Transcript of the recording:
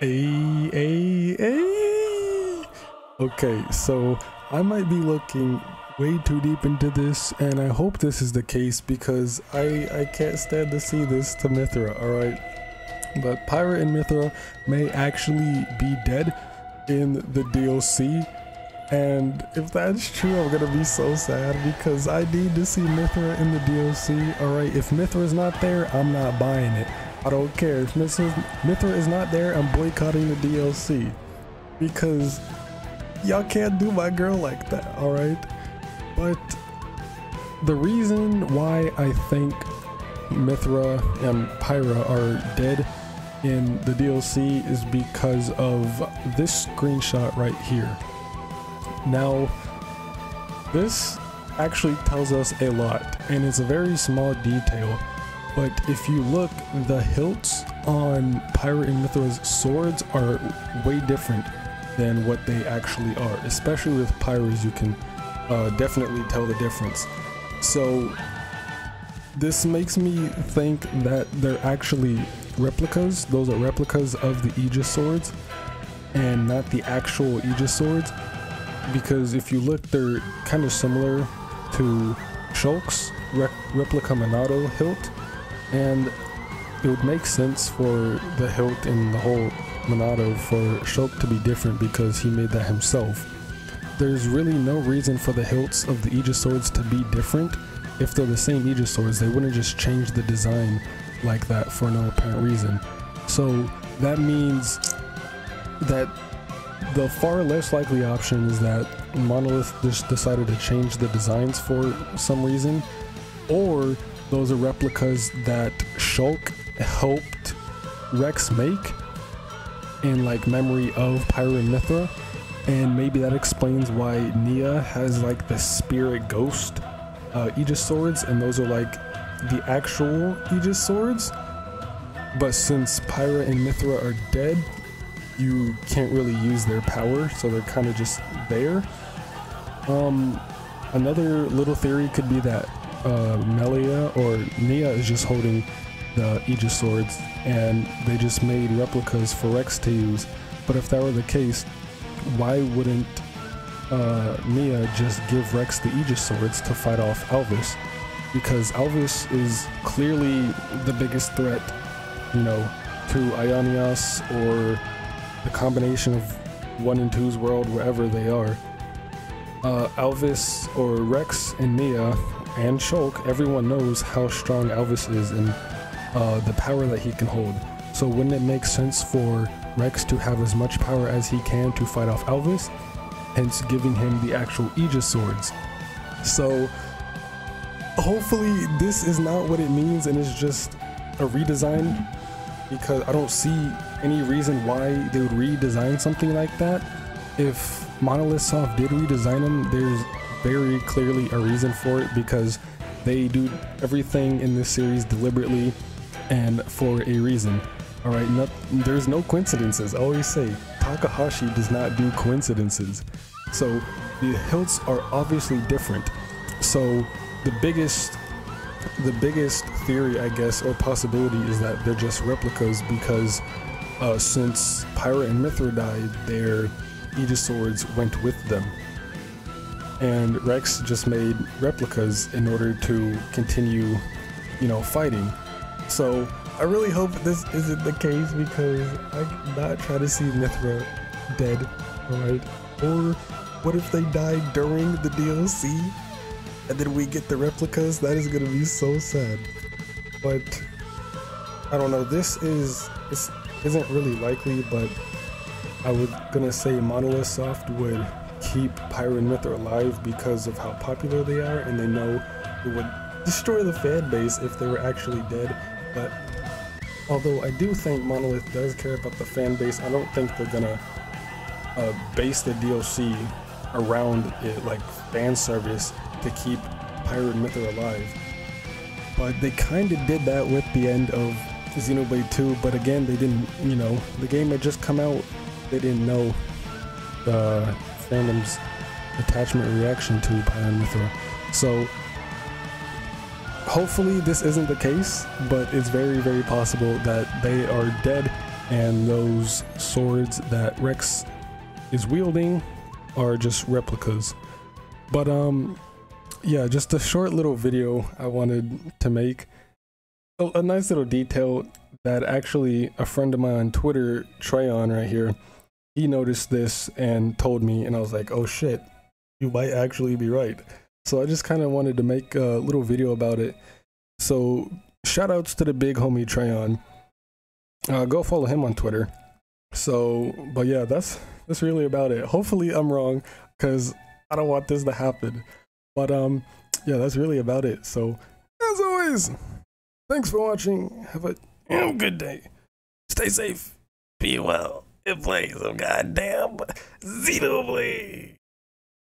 Hey. Okay, so I might be looking way too deep into this, and I hope this is the case, because I can't stand to see this to Mythra, alright? But Pyra and Mythra may actually be dead in the DLC, and if that's true, I'm gonna be so sad, because I need to see Mythra in the DLC, alright? If Mythra's not there, I'm not buying it. I don't care. If Mythra is not there, I'm boycotting the DLC, because y'all can't do my girl like that, alright? But the reason why I think Mythra and Pyra are dead in the DLC is because of this screenshot right here. Now, this actually tells us a lot, and it's a very small detail, but if you look, the hilts on Pyra and Mythra's swords are way different than what they actually are, especially with Pyra's. You can definitely tell the difference. So this makes me think that they're actually replicas. Those are replicas of the Aegis swords and not the actual Aegis swords, because if you look, they're kind of similar to Shulk's replica Monado hilt, and it would make sense for the hilt and the whole Monado for Shulk to be different because he made that himself. There's really no reason for the hilts of the Aegis swords to be different. If they're the same Aegis swords, they wouldn't just change the design like that for no apparent reason. So that means that the far less likely option is that Monolith just decided to change the designs for some reason, or those are replicas that Shulk helped Rex make in like memory of Pyra and Mythra. And maybe that explains why Nia has like the spirit ghost Aegis swords, and those are like the actual Aegis swords. But since Pyra and Mythra are dead, you can't really use their power, so they're kind of just there. Another little theory could be that Melia or Nia is just holding the Aegis swords, and they just made replicas for Rex to use. But if that were the case, why wouldn't Nia just give Rex the Aegis swords to fight off Alvis? Because Alvis is clearly the biggest threat, you know, to Ionios or the combination of 1 and 2's world, wherever they are. Alvis or Rex and Nia and Shulk, everyone knows how strong Alvis is and the power that he can hold. So wouldn't it make sense for Rex to have as much power as he can to fight off Alvis, hence giving him the actual Aegis swords? So hopefully this is not what it means and it's just a redesign, because I don't see any reason why they would redesign something like that. If Monolith Soft did redesign them, there's very clearly a reason for it, because they do everything in this series deliberately and for a reason. Alright, there's no coincidences. I always say, Takahashi does not do coincidences. So, the hilts are obviously different. So, the biggest theory, I guess, or possibility is that they're just replicas, because since Pyra and Mythra died, their Aegis swords went with them. And Rex just made replicas in order to continue, you know, fighting. So, I really hope this isn't the case, because I cannot try to see Mythra dead, alright? Or what if they die during the DLC and then we get the replicas? That is gonna be so sad. But I don't know, this isn't really likely, but I was gonna say Monolith Soft would keep Pyra and Mythra alive because of how popular they are, and they know it would destroy the fan base if they were actually dead. But although I do think Monolith does care about the fan base, I don't think they're gonna base the DLC around it, like fan service, to keep Pyra and Mythra alive. But they kind of did that with the end of Xenoblade 2, but again, they didn't, you know, the game had just come out, they didn't know the fandom's attachment reaction to Pyra and Mythra. So hopefully this isn't the case, but it's very, very possible that they are dead and those swords that Rex is wielding are just replicas. But yeah, just a short little video I wanted to make. A nice little detail that actually a friend of mine on Twitter, Treaon right here, he noticed this and told me, and I was like, oh shit, you might actually be right. So I just kind of wanted to make a little video about it. So shout outs to the big homie Treaon. Go follow him on Twitter. So, but yeah, that's really about it. Hopefully I'm wrong, because I don't want this to happen. But yeah, that's really about it. So as always, thanks for watching. Have a good day. Stay safe. Be well. And play some goddamn Xenoblade.